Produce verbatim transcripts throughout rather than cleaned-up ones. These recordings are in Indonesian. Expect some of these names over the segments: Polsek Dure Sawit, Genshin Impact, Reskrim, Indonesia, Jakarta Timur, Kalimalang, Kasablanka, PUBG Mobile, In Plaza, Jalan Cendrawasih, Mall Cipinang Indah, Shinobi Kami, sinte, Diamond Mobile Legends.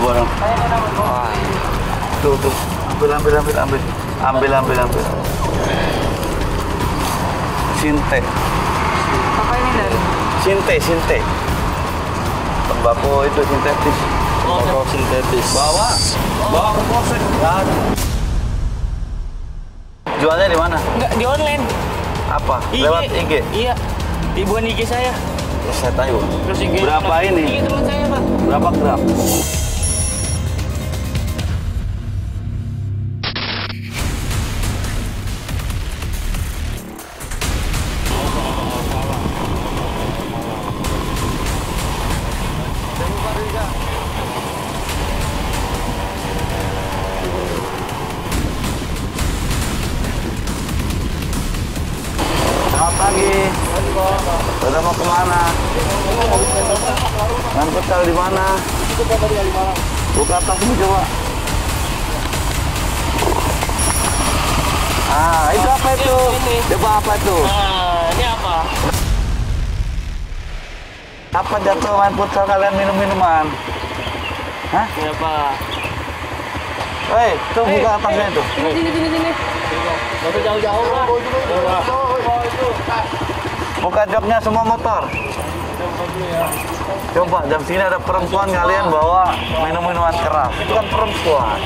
barang. Wah, tuh tuh, ambil ambil ambil ambil ambil ambil ambil. Sinte. Apa ini dari? Sinte sinte. Tembakau itu sintetis. Tembakau sintetis. Bawa bawa ke polsek. Jualnya di mana? Enggak, di online. Apa? I G. Lewat I G? Iya. Di bukan I G saya. Terus saya tahu. Terus I G berapa ini? I G teman saya, Pak. Berapa gram? Udah mau kemana? Ngangkut kalau di mana? Buka tasmu coba. Ah, itu apa itu? Coba apa itu? Ini apa? Apa jatuh main futsal kalian minum-minuman? Hah? Siapa? Hei, tuh buka tasnya itu. Sini, sini, sini. Gak usah jauh-jauh lah. Buka joknya semua motor. Coba jam sini ada perempuan kalian bawa minum-minuman keras. Itu kan perempuan.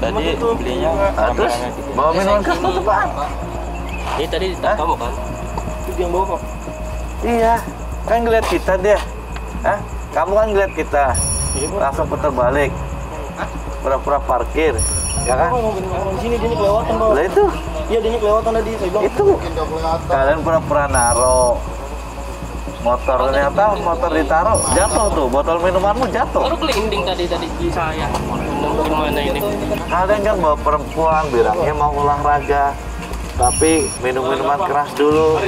Tadi belinya terus bawa minuman keras itu apaan? Ini tadi kamu kan? Itu dia yang bawa kok. Iya, kan ngeliat kita dia. Hah? Kamu kan ngeliat kita. Langsung putar balik, pura-pura parkir, ya kan? Sini dia kelewatan, Pak. Lah itu? Iya, dia kelewatan tadi, saya bilang. Itu. Kalian pura-pura naro motor, ternyata motor ditaruh, jatuh tuh, botol minumanmu jatuh. Baru kelinding tadi tadi saya. Gimana ini? Kalian kan bawa perempuan, bilangnya mau olahraga, tapi minum-minuman keras dulu.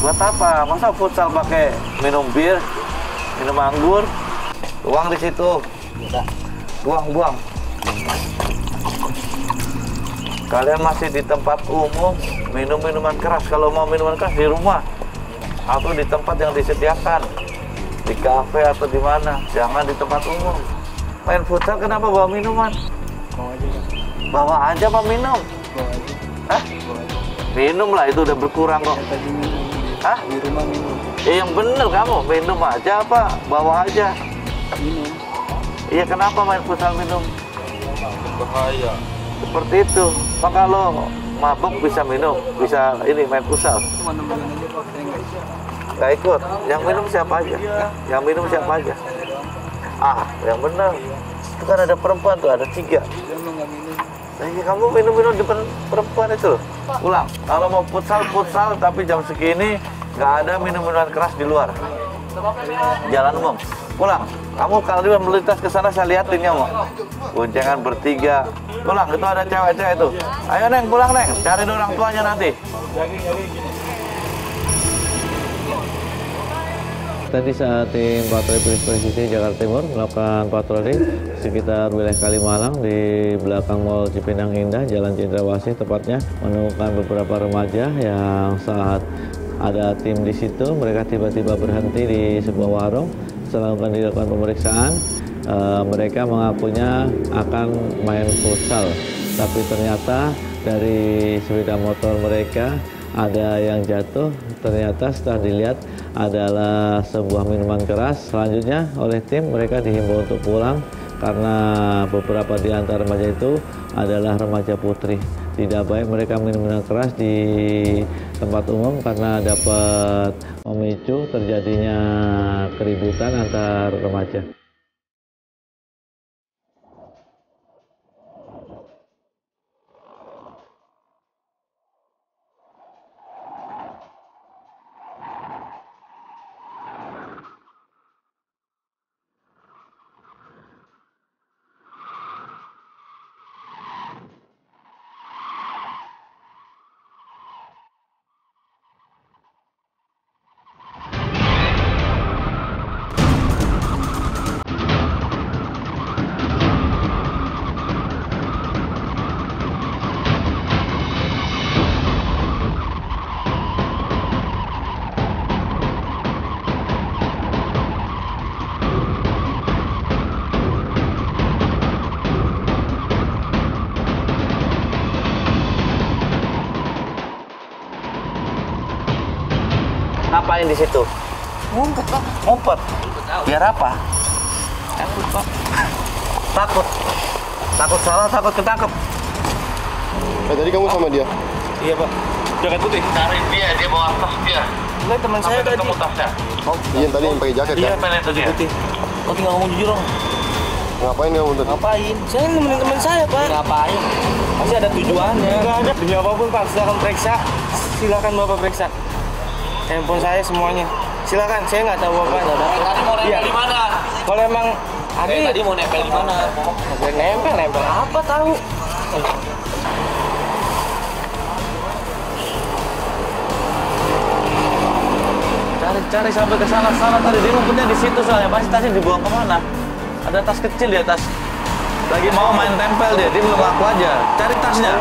Buat apa? Masa futsal pakai minum bir, minum anggur? Uang di situ, buang-buang. Kalian masih di tempat umum, minum minuman keras. Kalau mau minuman keras di rumah atau di tempat yang disediakan, di kafe atau di mana, jangan di tempat umum. Main futsal kenapa bawa minuman? Bawa aja pak minum. Hah? Minum lah, itu udah berkurang kok. Hah? Di rumah minum. Eh, yang bener kamu minum aja apa bawa aja. Minum. Iya, kenapa main futsal minum? Bahaya. Seperti itu. Pak, kalau mabuk bisa minum, bisa ini main futsal. Gak ikut. Yang minum siapa aja? Yang minum siapa aja? Ah, yang benar. Itu kan ada perempuan tuh, ada tiga. Iya, kamu minum-minum di perempuan itu loh. Pulang. Kalau mau futsal futsal, tapi jam segini nggak ada minum-minuman keras di luar. Jalan umum. Pulang. Kamu kalau dia melintas ke sana, saya liatin ya, Mok. Boncengan bertiga. Pulang, itu ada cewek-cewek itu. Ayo, Neng, pulang, Neng. Cari orang tuanya nanti. Tadi saat tim patroli Polis Presisi Jakarta Timur melakukan patroli sekitar wilayah Kalimalang di belakang Mall Cipinang Indah, Jalan Cendrawasih tepatnya, menemukan beberapa remaja yang saat ada tim di situ, mereka tiba-tiba berhenti di sebuah warung. Setelah dilakukan pemeriksaan, e, mereka mengakunya akan main futsal. Tapi ternyata dari sepeda motor mereka ada yang jatuh. Ternyata setelah dilihat adalah sebuah minuman keras. Selanjutnya oleh tim, mereka dihimbau untuk pulang karena beberapa di antara remaja itu adalah remaja putri. Tidak baik mereka minum-minum keras di tempat umum karena dapat memicu terjadinya keributan antar remaja. main di situ? Ngumpet, Pak. Ngumpet. Biar apa? Takut, Pak. Takut. Takut salah, takut ketangkep. Eh, tadi kamu sama dia? Iya, Pak. Jaket putih. Cari dia, dia bawa tas dia. Enggak, teman saya tadi. Kamu tasnya? Oh, iya, tadi yang pakai jaket, iya, kan? Iya, tadi putih. Kau tinggal ngomong jujur, dong. Ngapain kamu tadi? Ngapain? Saya nemenin teman saya, Pak. Ngapain? Pasti ada tujuannya. Enggak ada. Demi apapun, Pak. Silakan periksa. Silakan Bapak periksa. Handphone saya semuanya. Silakan, saya nggak tahu apa. Tadi mau nempel di mana? Kalau emang Adi tadi mau nempel di mana? Nempel, nempel apa tahu? Cari-cari sampai ke sana-sana tadi dia ngumpetnya di situ soalnya. Pasti tasnya dibuang kemana? Ada tas kecil di atas. Lagi mau main tempel dia, dia belum laku aja. Cari tasnya.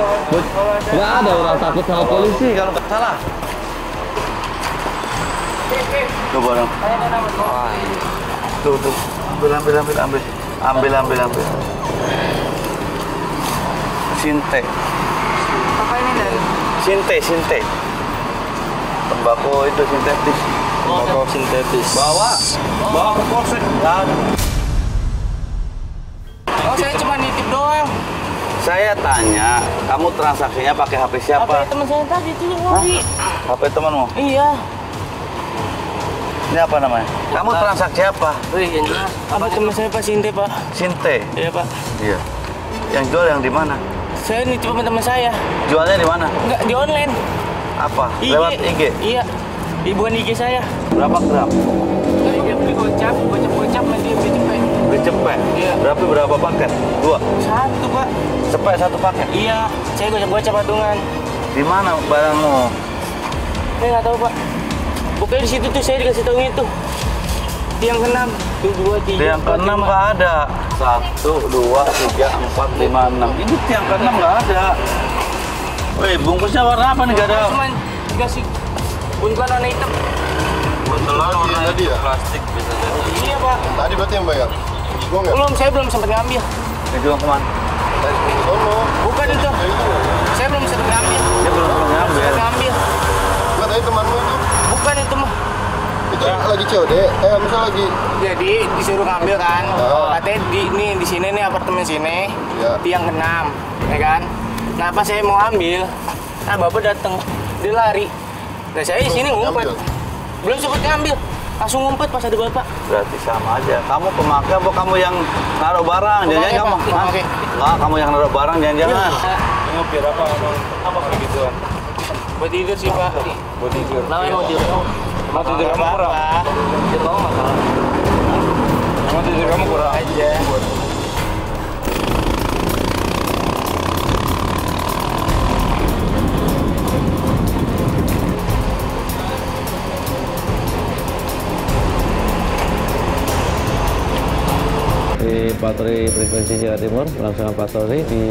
Nggak ada orang takut sama polisi kalau nggak salah. Tuh barang. Tuh, tuh. Ambil, ambil, ambil, ambil. Ambil, ambil, ambil. Sinte. Apa ini dari? Sinte, sinte. Tembakau itu sintetis. Tembakau sintetis. Bawa. Bawa ke polsek. Oh, saya cuma nitip doang. Saya tanya, kamu transaksinya pakai H P siapa? H P teman saya tadi itu yang ngopi. H P temanmu? Iya. Ini apa namanya? Kamu transaksi apa? Iya, jelas. Apa teman saya Pak Sinte, Pak? Sinte? Iya, Pak. Iya. Yang jual yang di mana? Saya nitip sama teman saya. Jualnya di mana? Enggak, di online. Apa? I G. Lewat I G? Iya. Ibuan I G saya. Berapa gram? Dari dia beli gocap, gocap-gocap, nanti dia beli cepet. Beli cepet? Iya. Berapa berapa paket? Dua? Satu, Pak. Cepet satu paket? Iya. Saya gocap-gocap patungan. Di mana barangmu? Saya nggak tahu, Pak. Pokoknya di situ tuh saya dikasih tahu itu. Tiang keenam, tuh dua tiga. Tiang keenam nggak ada. Satu, dua, tiga, empat, lima, enam. Ini tiang keenam nggak ada. Wih, bungkusnya warna apa nih? Nggak ada. Cuman dikasih buntelan warna hitam. Buntelan warna tadi ya? Plastik bisa jadi. Iya, Pak. Tadi berarti yang bayar? Gua nggak? Belum, saya belum sempat ngambil. Dia bilang kemana? Bukan itu. Saya belum sempat ngambil. Dia belum sempat ngambil. Sempat ngambil. Nggak tadi temanmu itu? Bukan itu mah. Itu ya. Lagi C O D, eh misalnya lagi. Jadi disuruh ngambil kan, oh. Katanya di ini di sini nih apartemen sini, ya. Tiang keenam, ya kan. Nah pas saya mau ambil, nah bapak datang, dia lari. Nah saya di sini ngumpet, belum sempat ngambil, langsung ngumpet pas ada bapak. Berarti sama aja, kamu pemakai apa kamu yang naruh barang, jangan-jangan kamu, okay. Nah, kamu yang naruh barang, jangan-jangan. Ngopir apa, apa kayak gituan? Buat tidur sih, Pak. Buat tidur. Namanya mau tidur. Mau tidur kamu kurang. Dia tahu masalah. Mau tidur kamu kurang. Aja. Di patroli frekuensi Jawa Timur, langsung patroli di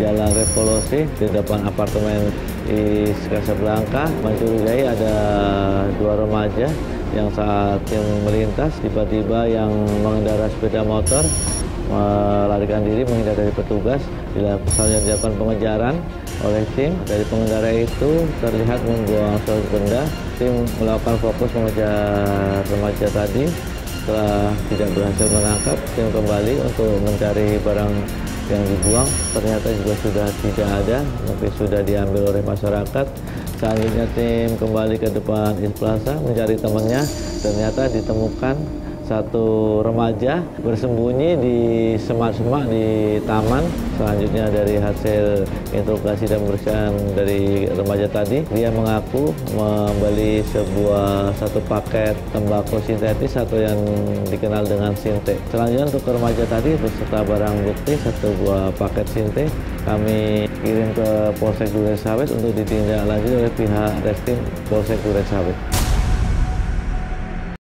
Jalan Revolusi di depan apartemen di Kasablanka, mencurigai ada dua remaja yang saat yang melintas tiba-tiba yang mengendarai sepeda motor melarikan diri menghindar dari petugas. Dilakukan pengejaran oleh tim dari pengendara itu terlihat membuang sebuah benda. Tim melakukan fokus mengejar remaja tadi. Setelah tidak berhasil menangkap, tim kembali untuk mencari barang yang dibuang, ternyata juga sudah tidak ada, tapi sudah diambil oleh masyarakat. Selanjutnya tim kembali ke depan In Plaza mencari temannya, ternyata ditemukan satu remaja bersembunyi di semak-semak di taman. Selanjutnya dari hasil interogasi dan pemeriksaan dari remaja tadi, dia mengaku membeli sebuah satu paket tembakau sintetis atau yang dikenal dengan sinte. Selanjutnya untuk remaja tadi beserta barang bukti satu buah paket sinte kami kirim ke Polsek Dure Sawit untuk ditindaklanjuti oleh pihak Reskrim Polsek Dure Sawit.